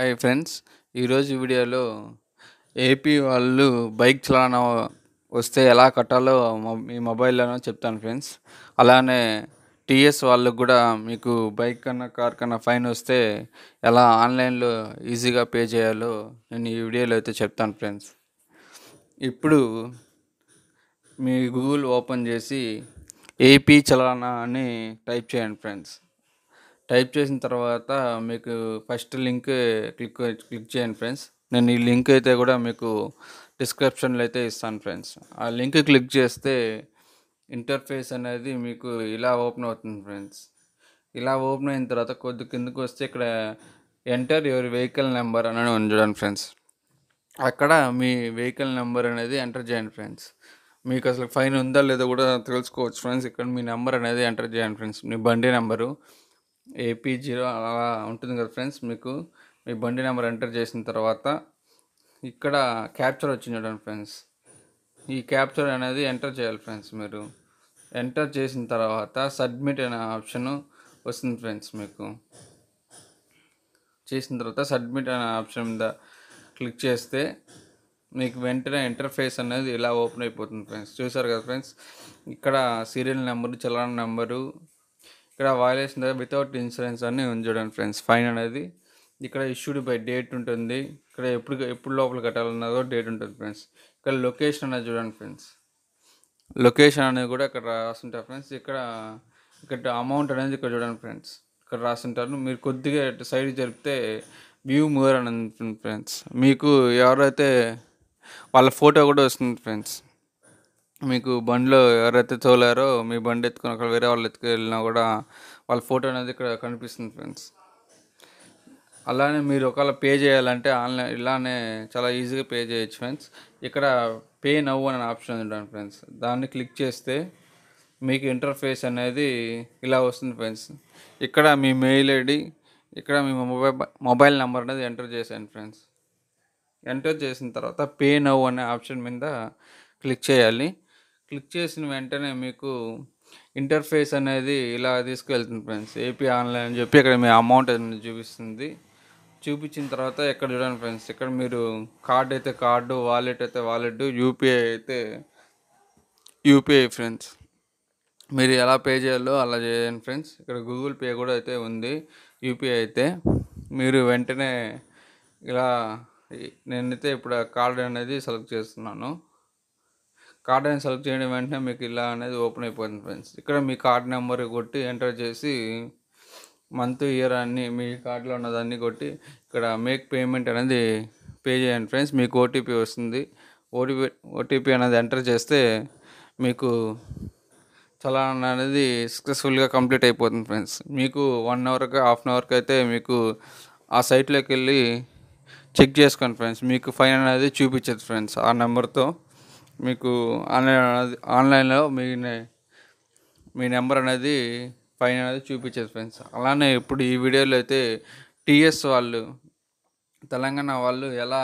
Hi friends, ఈరోజు వీడియోలో AP వాళ్ళు బైక్ చలానా వస్తే ఎలా కట్టాలో మీ మొబైల్లోనో చెప్తాను ఫ్రెండ్స్. అలానే టీఎస్ వాళ్ళకు కూడా మీకు బైక్ కన్నా కార్ కన్నా ఫైన్ వస్తే ఎలా ఆన్లైన్లో ఈజీగా పే చేయాలో నేను ఈ వీడియోలో అయితే చెప్తాను ఫ్రెండ్స్. ఇప్పుడు మీ గూగుల్ ఓపెన్ చేసి ఏపీ చలానా అని టైప్ చేయండి ఫ్రెండ్స్. టైప్ చేసిన తర్వాత మీకు ఫస్ట్ లింక్ క్లిక్ చేయండి ఫ్రెండ్స్. నేను ఈ లింక్ అయితే కూడా మీకు డిస్క్రిప్షన్లో అయితే ఇస్తాను ఫ్రెండ్స్. ఆ లింక్ క్లిక్ చేస్తే ఇంటర్ఫేస్ అనేది మీకు ఇలా ఓపెన్ అవుతుంది ఫ్రెండ్స్. ఇలా ఓపెన్ అయిన తర్వాత కొద్ది కిందకు వస్తే ఇక్కడ ఎంటర్ యువర్ వెహికల్ నెంబర్ అని ఉండడం ఫ్రెండ్స్. అక్కడ మీ వెహికల్ నెంబర్ అనేది ఎంటర్ చేయండి ఫ్రెండ్స్. మీకు అసలు ఫైన్ ఉందా లేదో కూడా తెలుసుకోవచ్చు ఫ్రెండ్స్. ఇక్కడ మీ నెంబర్ అనేది ఎంటర్ చేయండి ఫ్రెండ్స్. మీ బండి నెంబరు AP0 అలా ఉంటుంది కదా ఫ్రెండ్స్. మీకు మీ బండి నెంబర్ ఎంటర్ చేసిన తర్వాత ఇక్కడ క్యాప్చర్ వచ్చింది చూడండి ఫ్రెండ్స్. ఈ క్యాప్చర్ అనేది ఎంటర్ చేయాలి ఫ్రెండ్స్. మీరు ఎంటర్ చేసిన తర్వాత సబ్మిట్ అనే ఆప్షన్ వస్తుంది ఫ్రెండ్స్. మీకు చేసిన తర్వాత సబ్మిట్ అనే ఆప్షన్ మీద క్లిక్ చేస్తే మీకు వెంటనే ఇంటర్ఫేస్ అనేది ఇలా ఓపెన్ అయిపోతుంది ఫ్రెండ్స్. చూసారు కదా ఫ్రెండ్స్, ఇక్కడ సీరియల్ నెంబరు, చలానా నెంబరు, ఇక్కడ వయలేషన్ వితౌట్ ఇన్సూరెన్స్ అని ఉంచడం ఫ్రెండ్స్. ఫైన్ అనేది ఇక్కడ ఇష్యూడ్ బై డేట్ ఉంటుంది. ఇక్కడ ఎప్పుడు లోపల కట్టాలన్నదో డేట్ ఉంటుంది ఫ్రెండ్స్. ఇక్కడ లొకేషన్ అనేది చూడండి ఫ్రెండ్స్. లొకేషన్ అనేది కూడా ఇక్కడ రాస్తుంటారు ఫ్రెండ్స్. ఇక్కడ అమౌంట్ అనేది ఇక్కడ చూడండి ఫ్రెండ్స్. ఇక్కడ రాస్తుంటారు. మీరు కొద్దిగా సైడ్ జరిపితే వ్యూ మోర్ అని ఉంటుంది ఫ్రెండ్స్. మీకు ఎవరైతే వాళ్ళ ఫోటో కూడా వస్తుంది ఫ్రెండ్స్. మీకు బండిలో ఎవరైతే తోలారో మీ బండి ఎత్తుకొని అక్కడ వేరే వాళ్ళు ఎత్తుకు వెళ్ళినా కూడా వాళ్ళ ఫోటో అనేది ఇక్కడ కనిపిస్తుంది ఫ్రెండ్స్. అలానే మీరు ఒకవేళ పే చేయాలంటే ఆన్లైన్ ఇలానే చాలా ఈజీగా పే చేయొచ్చు ఫ్రెండ్స్. ఇక్కడ పే నౌ అనే ఆప్షన్ ఉంటుంది ఫ్రెండ్స్. దాన్ని క్లిక్ చేస్తే మీకు ఇంటర్ఫేస్ అనేది ఇలా వస్తుంది ఫ్రెండ్స్. ఇక్కడ మీ మెయిల్ ఐడి, ఇక్కడ మీ మొబైల్ నెంబర్ అనేది ఎంటర్ చేశాను ఫ్రెండ్స్. ఎంటర్ చేసిన తర్వాత పే నౌ అనే ఆప్షన్ మీద క్లిక్ చేయాలి. క్లిక్ చేసిన వెంటనే మీకు ఇంటర్ఫేస్ అనేది ఇలా తీసుకువెళ్తుంది ఫ్రెండ్స్. ఏపీ ఆన్లైన్ అని చెప్పి ఇక్కడ మీ అమౌంట్ అనేది చూపిస్తుంది. చూపించిన తర్వాత ఇక్కడ చూడండి ఫ్రెండ్స్. ఇక్కడ మీరు కార్డ్ అయితే కార్డు, వాలెట్ అయితే వాలెట్, యూపీఐ అయితే యూపీఐ ఫ్రెండ్స్. మీరు ఎలా పే చేయాలో అలా చేయండి ఫ్రెండ్స్. ఇక్కడ గూగుల్ పే కూడా అయితే ఉంది. యూపీఐ అయితే మీరు వెంటనే ఇలా నేనైతే ఇప్పుడు కార్డ్ అనేది సెలెక్ట్ చేస్తున్నాను. కార్డ్ అని సెలెక్ట్ చేయడం వెంటనే మీకు ఇలా అనేది ఓపెన్ అయిపోతుంది ఫ్రెండ్స్. ఇక్కడ మీ కార్డ్ నెంబర్ కొట్టి ఎంటర్ చేసి మంత్ ఇయర్ అన్ని మీ కార్డులో ఉన్నదాన్ని కొట్టి ఇక్కడ మేక్ పేమెంట్ అనేది పే చేయండి ఫ్రెండ్స్. మీకు ఓటీపీ వస్తుంది. ఓటీపీ అనేది ఎంటర్ చేస్తే మీకు చలాన్ అనేది సక్సెస్ఫుల్గా కంప్లీట్ అయిపోతుంది ఫ్రెండ్స్. మీకు 1 అవర్కి హాఫ్ అన్ అవర్కి అయితే మీకు ఆ సైట్లోకి వెళ్ళి చెక్ చేసుకోండి ఫ్రెండ్స్. మీకు ఫైన్ అనేది చూపించదు ఫ్రెండ్స్. ఆ నెంబర్తో మీకు ఆన్లైన్లో మీ నెంబర్ అనేది ఫైన్ అనేది చూపించేది ఫ్రెండ్స్. అలానే ఇప్పుడు ఈ వీడియోలో అయితే టీఎస్ వాళ్ళు, తెలంగాణ వాళ్ళు ఎలా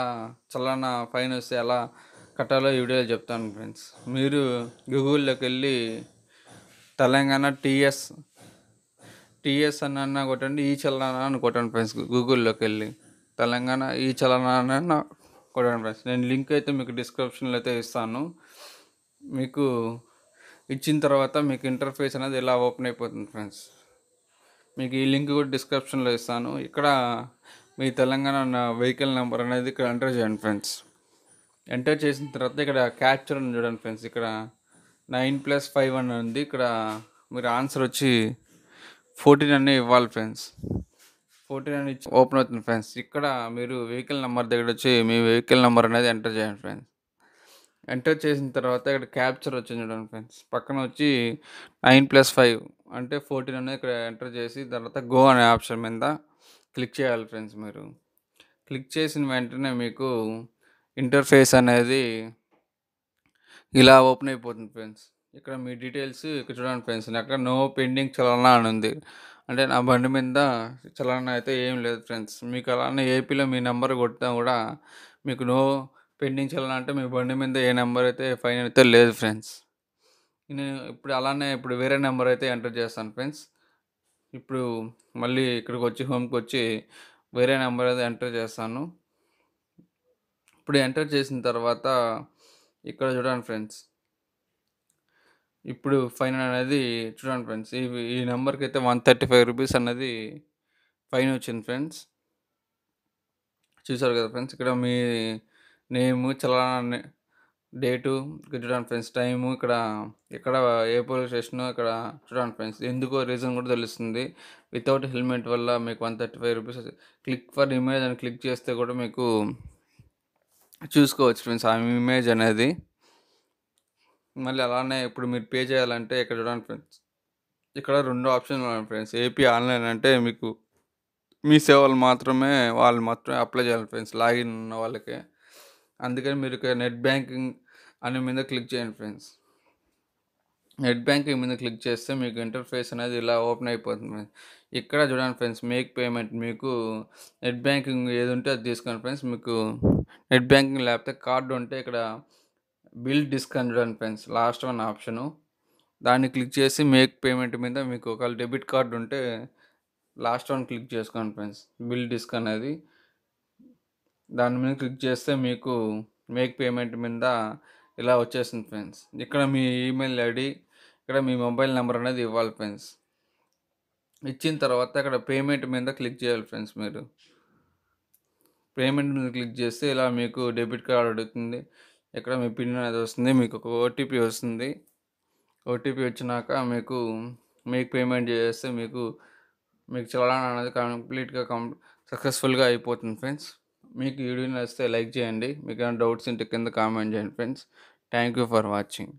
చలానా ఫైన్ వస్తే ఎలా కట్టాలో ఈ వీడియోలో చెప్తాను ఫ్రెండ్స్. మీరు గూగుల్లోకి వెళ్ళి తెలంగాణ టీఎస్ అని అన్నా కొట్టండి, ఈ చలానా అని కొట్టండి ఫ్రెండ్స్. గూగుల్లోకి వెళ్ళి తెలంగాణ ఈ చలానా అన్న కొట్టండి ఫ్రెండ్స్. నేను లింక్ అయితే మీకు డిస్క్రిప్షన్లో అయితే ఇస్తాను. మీకు ఇచ్చిన తర్వాత మీకు ఇంటర్ఫేస్ అనేది ఇలా ఓపెన్ అయిపోతుంది ఫ్రెండ్స్. మీకు ఈ లింక్ కూడా డిస్క్రిప్షన్లో ఇస్తాను. ఇక్కడ మీ తెలంగాణ వెహికల్ నెంబర్ అనేది ఇక్కడ ఎంటర్ చేయండి ఫ్రెండ్స్. ఎంటర్ చేసిన తర్వాత ఇక్కడ క్యాప్చర్ అని చూడండి ఫ్రెండ్స్. ఇక్కడ 9+5 అని ఉంది. ఇక్కడ మీరు ఆన్సర్ వచ్చి 14 అనే ఇవ్వాలి ఫ్రెండ్స్. 14 అని ఓపెన్ అవుతుంది ఫ్రెండ్స్. ఇక్కడ మీరు వెహికల్ నెంబర్ దగ్గర వచ్చి మీ వెహికల్ నెంబర్ అనేది ఎంటర్ చేయండి ఫ్రెండ్స్. ఎంటర్ చేసిన తర్వాత ఇక్కడ క్యాప్చర్ వచ్చింది చూడండి ఫ్రెండ్స్. పక్కన వచ్చి 9+5 అంటే 14 అనేది ఇక్కడ ఎంటర్ చేసి తర్వాత గో అనే ఆప్షన్ మీద క్లిక్ చేయాలి ఫ్రెండ్స్. మీరు క్లిక్ చేసిన వెంటనే మీకు ఇంటర్ఫేస్ అనేది ఇలా ఓపెన్ అయిపోతుంది ఫ్రెండ్స్. ఇక్కడ మీ డీటెయిల్స్ ఇక్కడ చూడండి ఫ్రెండ్స్. అక్కడ నో పెండింగ్ చలానా అని ఉంది. అంటే నా బండి మీద చలానా అయితే ఏం లేదు ఫ్రెండ్స్. మీకు అలానే ఏపీలో మీ నెంబర్ కొట్టినా కూడా మీకు నో పెండింగ్ చలానా అంటే మీ బండి మీద ఏ నెంబర్ అయితే ఫైన్ అయితే లేదు ఫ్రెండ్స్. నేను ఇప్పుడు అలానే ఇప్పుడు వేరే నెంబర్ అయితే ఎంటర్ చేస్తాను ఫ్రెండ్స్. ఇప్పుడు మళ్ళీ ఇక్కడికి వచ్చి హోమ్కి వచ్చి వేరే నెంబర్ అది ఎంటర్ చేస్తాను. ఇప్పుడు ఎంటర్ చేసిన తర్వాత ఇక్కడ చూడండి ఫ్రెండ్స్, ఇప్పుడు ఫైన్ అనేది చూడండి ఫ్రెండ్స్, ఈ నెంబర్కి అయితే 135 రూపీస్ అనేది ఫైన్ వచ్చింది ఫ్రెండ్స్. చూసారు కదా ఫ్రెండ్స్, ఇక్కడ మీ నేము, చలానా డేటు, ఇక్కడ చూడండి ఫ్రెండ్స్ టైము, ఇక్కడ ఇక్కడ ఏ పోలీస్ స్టేషను, ఇక్కడ చూడండి ఫ్రెండ్స్. ఎందుకో రీజన్ కూడా తెలుస్తుంది. వితౌట్ హెల్మెట్ వల్ల మీకు 135 రూపీస్. క్లిక్ ఫర్ ఇమేజ్ అని క్లిక్ చేస్తే కూడా మీకు చూసుకోవచ్చు ఫ్రెండ్స్ ఆ ఇమేజ్ అనేది. మళ్ళీ అలానే ఇప్పుడు మీరు పే చేయాలంటే ఇక్కడ చూడండి ఫ్రెండ్స్, ఇక్కడ రెండు ఆప్షన్లు ఉన్నాయి ఫ్రెండ్స్. ఏపీ ఆన్లైన్ అంటే మీకు మీ సేవలు మాత్రమే, వాళ్ళు మాత్రమే అప్లై చేయాలి ఫ్రెండ్స్, లాగిన్ ఉన్న వాళ్ళకే. అందుకని మీరు నెట్ బ్యాంకింగ్ అనే మీద క్లిక్ చేయండి ఫ్రెండ్స్. నెట్ బ్యాంకింగ్ మీద క్లిక్ చేస్తే మీకు ఇంటర్ఫేస్ అనేది ఇలా ఓపెన్ అయిపోతుంది ఫ్రెండ్స్. ఇక్కడ చూడండి ఫ్రెండ్స్ మేక్ పేమెంట్, మీకు నెట్ బ్యాంకింగ్ ఏది ఉంటే అది తీసుకోండి ఫ్రెండ్స్. మీకు నెట్ బ్యాంకింగ్ లేకపోతే కార్డు ఉంటే ఇక్కడ బిల్ డిస్కౌంట్ చూడండి ఫ్రెండ్స్, లాస్ట్ వన్ ఆప్షను, దాన్ని క్లిక్ చేసి మేక్ పేమెంట్ మీద మీకు ఒకవేళ డెబిట్ కార్డు ఉంటే లాస్ట్ వన్ క్లిక్ చేసుకోండి ఫ్రెండ్స్, బిల్ డిస్కౌంట్ అనేది. దాని మీద క్లిక్ చేస్తే మీకు మేక్ పేమెంట్ మీద ఇలా వచ్చేసింది ఫ్రెండ్స్. ఇక్కడ మీ ఈమెయిల్ ఐడి, ఇక్కడ మీ మొబైల్ నెంబర్ అనేది ఇవ్వాలి ఫ్రెండ్స్. ఇచ్చిన తర్వాత ఇక్కడ పేమెంట్ మీద క్లిక్ చేయాలి ఫ్రెండ్స్. మీరు పేమెంట్ మీద క్లిక్ చేస్తే ఇలా మీకు డెబిట్ కార్డు అడుగుతుంది, ఇక్కడ మీ పిన్ అనేది వస్తుంది, మీకు ఒక ఓటీపీ వస్తుంది. ఓటీపీ వచ్చినాక మీకు మేక్ పేమెంట్ చేస్తే మీకు చలానా అనేది కంప్లీట్గా సక్సెస్ఫుల్గా అయిపోతుంది ఫ్రెండ్స్. మీకు వీడియో నచ్చితే లైక్ చేయండి, మీకు ఏమైనా డౌట్స్ ఉంటే కింద కామెంట్ చేయండి friends. Thank you for watching.